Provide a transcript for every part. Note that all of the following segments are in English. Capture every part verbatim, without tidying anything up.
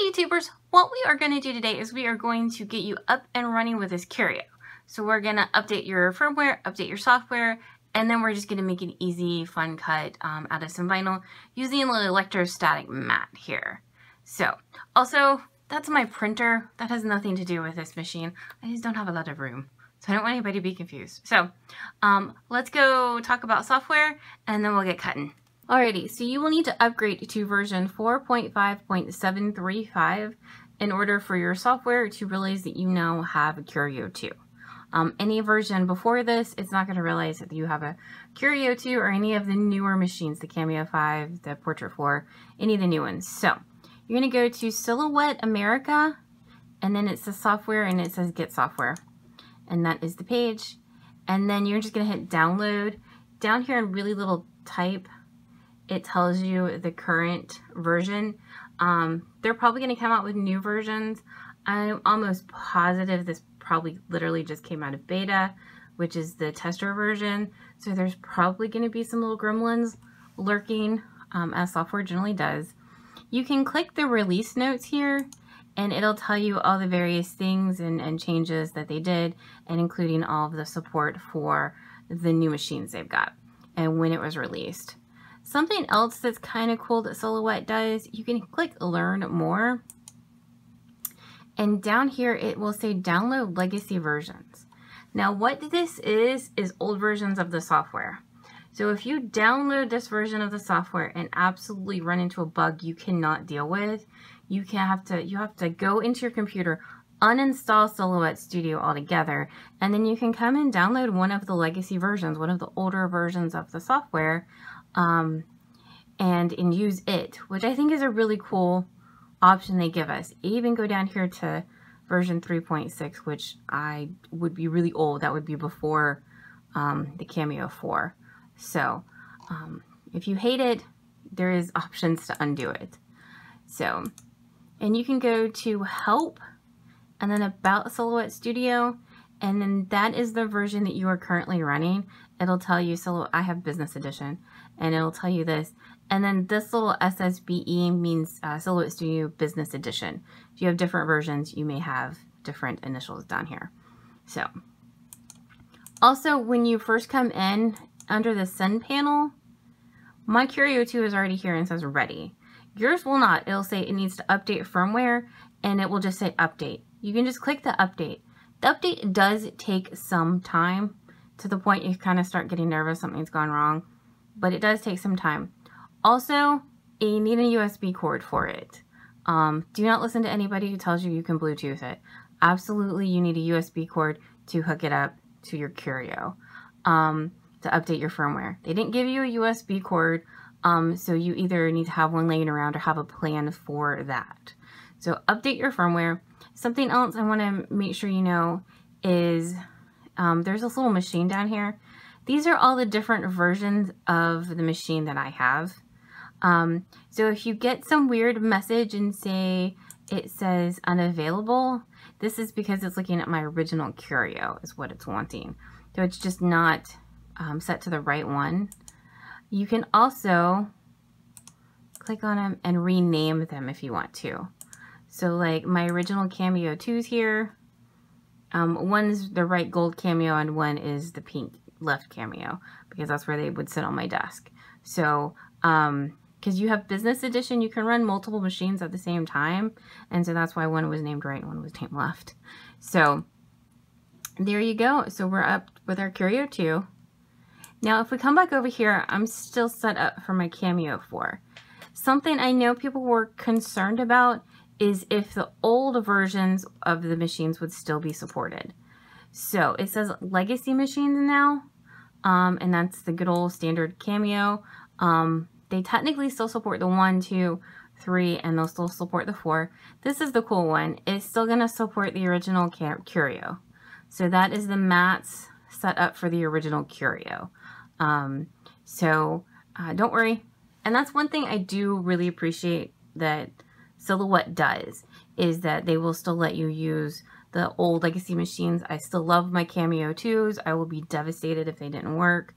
Hello YouTubers! What we are going to do today is we are going to get you up and running with this Curio. So we're going to update your firmware, update your software, and then we're just going to make an easy, fun cut um, out of some vinyl using an electrostatic mat here. So, also, that's my printer. That has nothing to do with this machine. I just don't have a lot of room, so I don't want anybody to be confused. So, um, let's go talk about software, and then we'll get cutting. Alrighty, so you will need to upgrade to version four point five point seven three five in order for your software to realize that you now have a Curio two. Um, any version before this, it's not going to realize that you have a Curio two or any of the newer machines, the Cameo five, the Portrait four, any of the new ones. So, you're going to go to Silhouette America, and then it says software, and it says get software. And that is the page. And then you're just going to hit download. Down here in really little type, it tells you the current version. Um, they're probably going to come out with new versions. I'm almost positive this probably literally just came out of beta, which is the tester version. So there's probably going to be some little gremlins lurking, um, as software generally does. You can click the release notes here, and it'll tell you all the various things and, and changes that they did, and including all of the support for the new machines they've got and when it was released. Something else that's kind of cool that Silhouette does, you can click learn more, and down here it will say download legacy versions. Now what this is, is old versions of the software. So if you download this version of the software and absolutely run into a bug you cannot deal with, you can have to, you have to go into your computer, uninstall Silhouette Studio altogether, and then you can come and download one of the legacy versions, one of the older versions of the software, Um, and, and use it, which I think is a really cool option they give us. Even go down here to version three point six, which I would be really old. That would be before um, the Cameo four. So um, if you hate it, there is options to undo it. So, and you can go to help, and then about Silhouette Studio, and then that is the version that you are currently running. It'll tell you, so I have business edition, and it'll tell you this. And then this little S S B E means uh, Silhouette Studio Business Edition. If you have different versions, you may have different initials down here. So, also when you first come in under the send panel, my Curio two is already here and says ready. Yours will not. It'll say it needs to update firmware, and it will just say update. You can just click the update. The update does take some time, to the point you kind of start getting nervous something's gone wrong, but it does take some time. Also, you need a U S B cord for it. Um, do not listen to anybody who tells you you can Bluetooth it. Absolutely, you need a U S B cord to hook it up to your Curio um, to update your firmware. They didn't give you a U S B cord, um, so you either need to have one laying around or have a plan for that. So update your firmware. Something else I want to make sure you know is Um, there's this little machine down here. These are all the different versions of the machine that I have. Um, so if you get some weird message and say it says unavailable, this is because it's looking at my original Curio is what it's wanting. So it's just not um, set to the right one. You can also click on them and rename them if you want to. So like my original Cameo two's here. Um, one is the right gold Cameo and one is the pink left Cameo, because that's where they would sit on my desk. So, um, because you have business edition, you can run multiple machines at the same time. And so that's why one was named right and one was named left. So there you go. So we're up with our Curio two. Now, if we come back over here, I'm still set up for my Cameo four. Something I know people were concerned about is if the old versions of the machines would still be supported. So it says legacy machines now, um, and that's the good old standard Cameo. Um, they technically still support the one, two, three, and they'll still support the four. This is the cool one. It's still gonna support the original Curio. So that is the mats set up for the original Curio. Um, so uh, don't worry. And that's one thing I do really appreciate that Silhouette does, is that they will still let you use the old legacy machines. I still love my Cameo twos. I will be devastated if they didn't work.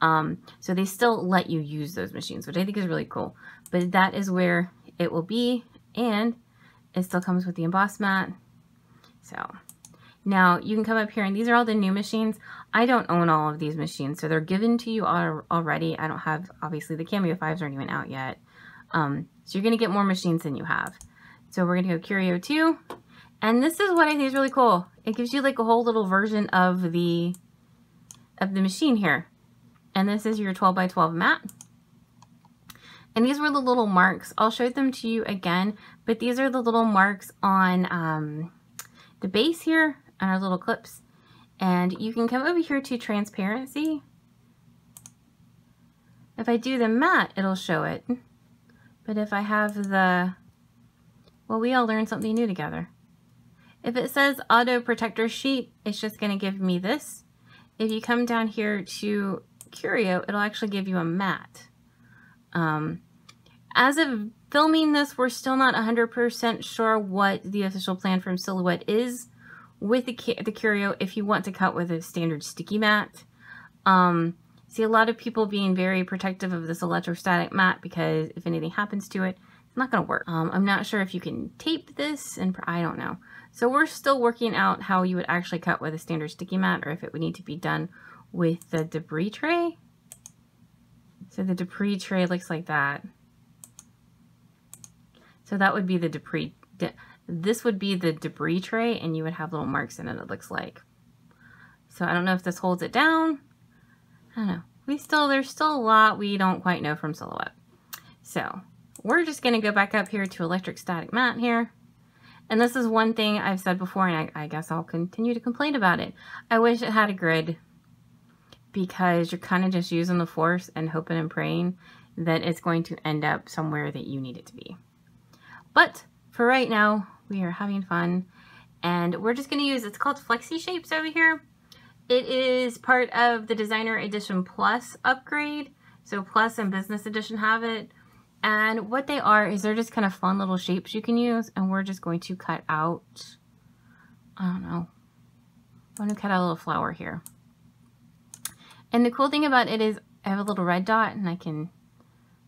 Um, so they still let you use those machines, which I think is really cool. But that is where it will be. And It still comes with the emboss mat. So now you can come up here, and these are all the new machines. I don't own all of these machines, so they're given to you al already. I don't have, obviously the Cameo fives aren't even out yet. Um, so you're gonna get more machines than you have. So we're gonna go Curio two. And this is what I think is really cool. It gives you like a whole little version of the, of the machine here. And this is your twelve by twelve mat. And these were the little marks. I'll show them to you again, but these are the little marks on um, the base here on our little clips. And you can come over here to transparency. If I do the matte, it'll show it. But if I have the, well, we all learned something new together. If it says auto protector sheet, it's just gonna give me this. If you come down here to Curio, it'll actually give you a matte. Um, as of filming this, we're still not one hundred percent sure what the official plan from Silhouette is with the, the Curio if you want to cut with a standard sticky mat. Um, see a lot of people being very protective of this electrostatic mat because if anything happens to it, it's not gonna work. Um, I'm not sure if you can tape this, and I don't know. So we're still working out how you would actually cut with a standard sticky mat or if it would need to be done with the debris tray. So the debris tray looks like that. So that would be the debris, de this would be the debris tray, and you would have little marks in it, it looks like. So I don't know if this holds it down. I don't know. We still, there's still a lot we don't quite know from Silhouette. So we're just gonna go back up here to electric static mat here. And this is one thing I've said before, and I, I guess I'll continue to complain about it. I wish it had a grid, because you're kind of just using the force and hoping and praying that it's going to end up somewhere that you need it to be. But for right now, we are having fun, and we're just gonna use, it's called Flexi Shapes over here. It is part of the Designer Edition Plus upgrade. So Plus and Business Edition have it. And what they are is they're just kind of fun little shapes you can use, and we're just going to cut out, I don't know, I'm gonna cut out a little flower here. And the cool thing about it is I have a little red dot, and I can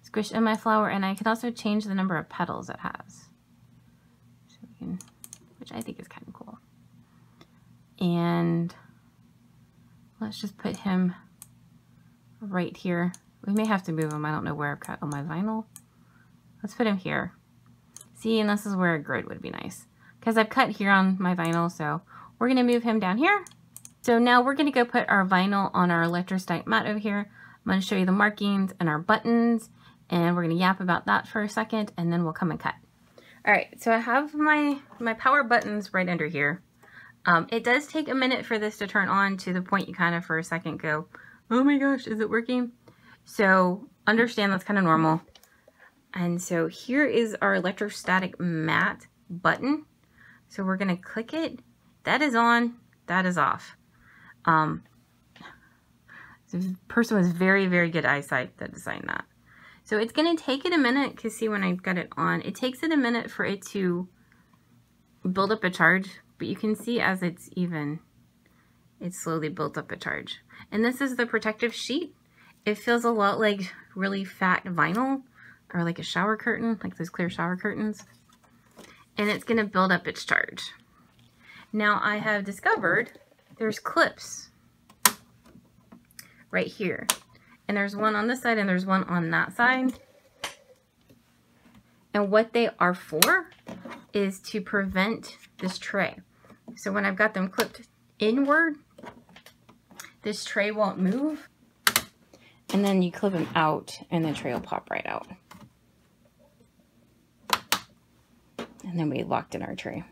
squish in my flower, and I can also change the number of petals it has, so we can, which I think is kind of cool. And let's just put him right here. We may have to move him. I don't know where I've cut on my vinyl. Let's put him here. See, and this is where a grid would be nice, because I've cut here on my vinyl, so we're gonna move him down here. So now we're gonna go put our vinyl on our electrostatic mat over here. I'm gonna show you the markings and our buttons, and we're gonna yap about that for a second, and then we'll come and cut. All right, so I have my, my power buttons right under here. Um, it does take a minute for this to turn on, to the point you kind of for a second go, oh my gosh, is it working? So understand that's kind of normal. And so here is our electrostatic mat button. So we're gonna click it. That is on, that is off. Um, the person with very, very good eyesight that designed that. So it's gonna take it a minute, cause see when I've got it on, it takes it a minute for it to build up a charge, but you can see as it's even, it's slowly built up a charge. And this is the protective sheet. It feels a lot like really fat vinyl, or like a shower curtain, like those clear shower curtains. And it's gonna build up its charge. Now I have discovered there's clips right here. And there's one on this side and there's one on that side. And what they are for is to prevent this tray. So when I've got them clipped inward, this tray won't move. And then you clip them out and the tray will pop right out. And then we locked in our tray.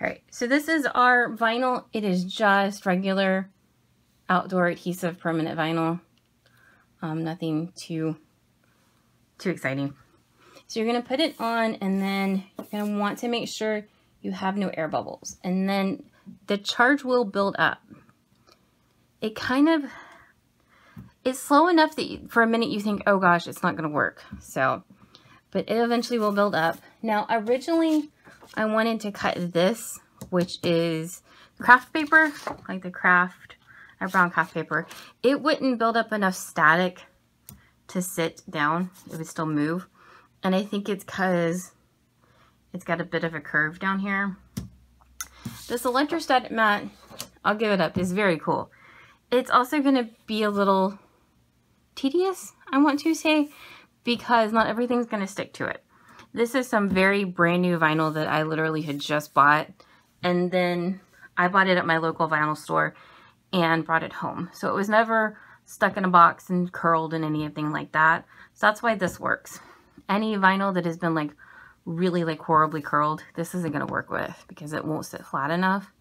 All right, so this is our vinyl. It is just regular outdoor adhesive permanent vinyl. Um, nothing too, too exciting. So you're gonna put it on, and then you're gonna want to make sure you have no air bubbles. And then the charge will build up. It kind of, it's slow enough that you, for a minute you think, oh gosh, it's not gonna work. So, but it eventually will build up. Now, originally, I wanted to cut this, which is craft paper, like the craft, I brown craft paper. It wouldn't build up enough static to sit down. It would still move. And I think it's because It's got a bit of a curve down here. This electrostatic mat, I'll give it up, is very cool. It's also going to be a little tedious, I want to say, because not everything's going to stick to it. This is some very brand new vinyl that I literally had just bought, and then I bought it at my local vinyl store and brought it home. So it was never stuck in a box and curled and anything like that. So that's why this works. Any vinyl that has been like really like horribly curled, this isn't going to work with because it won't sit flat enough.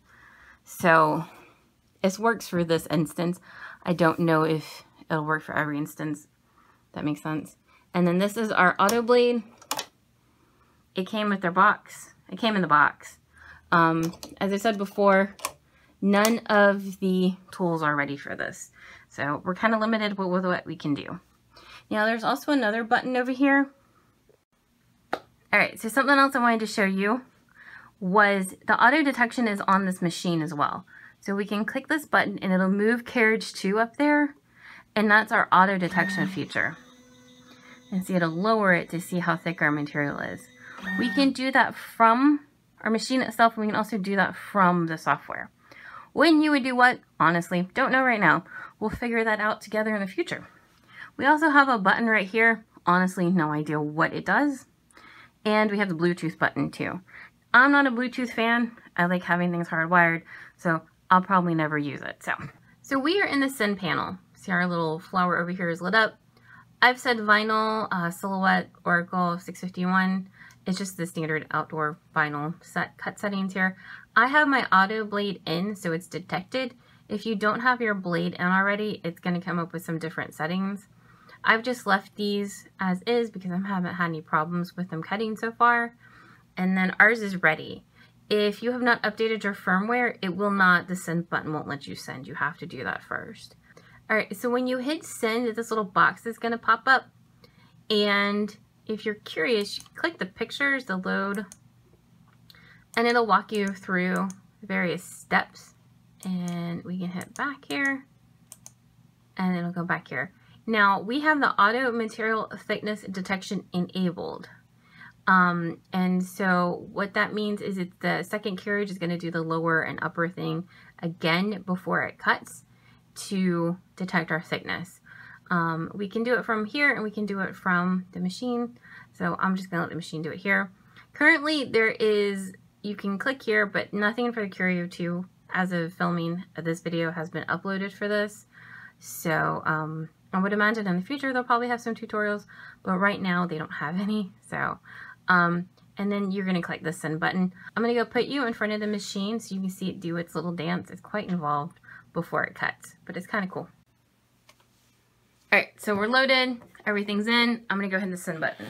So this works for this instance. I don't know if it'll work for every instance. That makes sense. And then this is our auto blade. It came with their box. It came in the box. Um, as I said before, none of the tools are ready for this. So we're kind of limited with what we can do. Now there's also another button over here. All right, so something else I wanted to show you was the auto detection is on this machine as well. So we can click this button and it'll move carriage two up there. And that's our auto detection feature. And see, it'll lower it to see how thick our material is. We can do that from our machine itself, and we can also do that from the software. When you would do what? Honestly, don't know right now. We'll figure that out together in the future. We also have a button right here. Honestly, no idea what it does. And we have the Bluetooth button too. I'm not a Bluetooth fan. I like having things hardwired, so I'll probably never use it. So, so we are in the send panel. See, our little flower over here is lit up. I've said vinyl, uh, Silhouette, Oracle six fifty-one. It's just the standard outdoor vinyl set cut settings here. I have my auto blade in, so it's detected. If you don't have your blade in already, it's going to come up with some different settings. I've just left these as is because I haven't had any problems with them cutting so far. And then ours is ready. If you have not updated your firmware, it will not, the send button won't let you send. You have to do that first. All right, so when you hit send, this little box is going to pop up. And if you're curious, you can click the pictures, the load, and it'll walk you through various steps. And we can hit back here, and it'll go back here. Now, we have the auto material thickness detection enabled. Um, and so what that means is it's the second carriage is going to do the lower and upper thing again before it cuts to detect our thickness. Um, we can do it from here, and we can do it from the machine. So I'm just going to let the machine do it here. Currently, there is, you can click here, but nothing for the Curio two as of filming of this video has been uploaded for this. So um, I would imagine in the future they'll probably have some tutorials, but right now they don't have any. So, um, and then you're going to click the send button. I'm going to go put you in front of the machine so you can see it do its little dance. It's quite involved before it cuts, but it's kind of cool. All right, so we're loaded, everything's in. I'm gonna go ahead and hit the send button.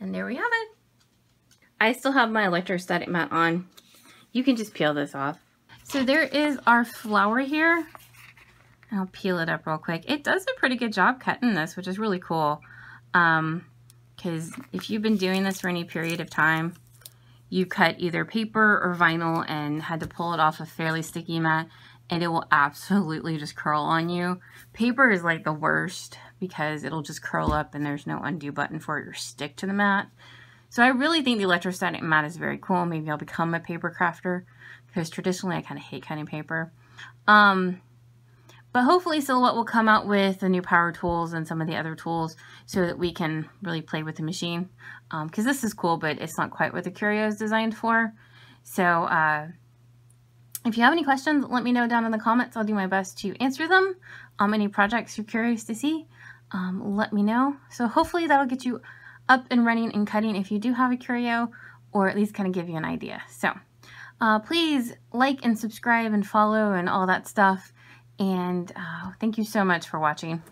And there we have it. I still have my electrostatic mat on. You can just peel this off. So there is our flower here. I'll peel it up real quick. It does a pretty good job cutting this, which is really cool. Um, because if you've been doing this for any period of time, you cut either paper or vinyl and had to pull it off a fairly sticky mat, and it will absolutely just curl on you. Paper is like the worst because it'll just curl up and there's no undo button for it or stick to the mat. So I really think the electrostatic mat is very cool. Maybe I'll become a paper crafter because traditionally I kind of hate cutting paper. Um, but hopefully Silhouette will come out with the new power tools and some of the other tools so that we can really play with the machine. Um, because this is cool, but it's not quite what the Curio is designed for. So, uh, if you have any questions, let me know down in the comments. I'll do my best to answer them. Um, any projects you're curious to see, um, let me know. So hopefully that'll get you up and running and cutting if you do have a Curio, or at least kind of give you an idea. So Uh, please like and subscribe and follow and all that stuff. And uh, thank you so much for watching.